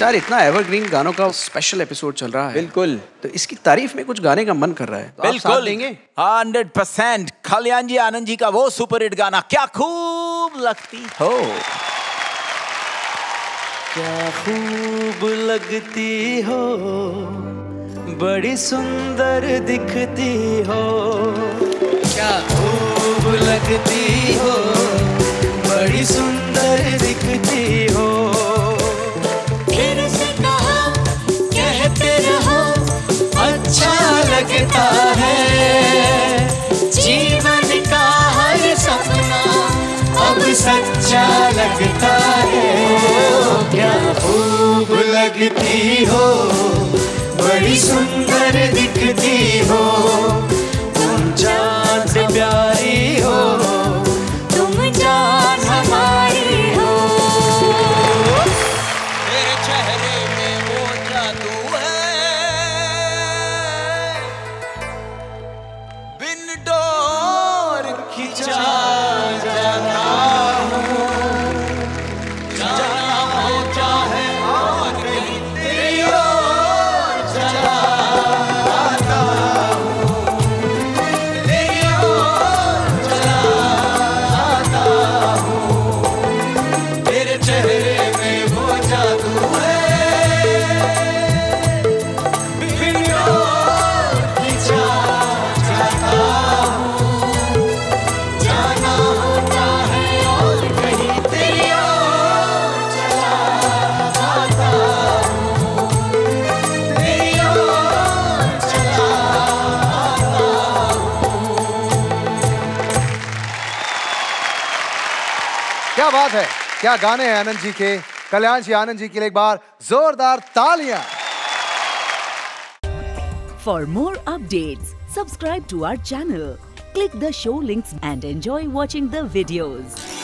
यार इतना एवरग्रीन गानों का स्पेशल एपिसोड चल रहा है। बिल्कुल। तो इसकी तारीफ में कुछ गाने का मन कर रहा है। तो बिल्कुल लेंगे 100%। कल्याण जी आनंद जी का वो सुपर हिट गाना क्या खूब लगती हो। क्या खूब लगती हो, बड़ी सुंदर दिखती हो। क्या खूब लगती हो, बड़ी सुंदर दिखती हो। अच्छा लगता है, जीवन का हर सपना अब सच्चा लगता है। क्या खूब लगती हो, बड़ी सुंदर दिखती हो। तुम जान से प्यारी हो, तुम जान हमारी हो। तेरे चेहरे में वो जादू है, क्या बात है, क्या गाने हैं आनंद जी के। कल्याण जी आनंद जी के लिए एक बार जोरदार तालियां। For more updates subscribe to our channel, click the show links and enjoy watching the videos.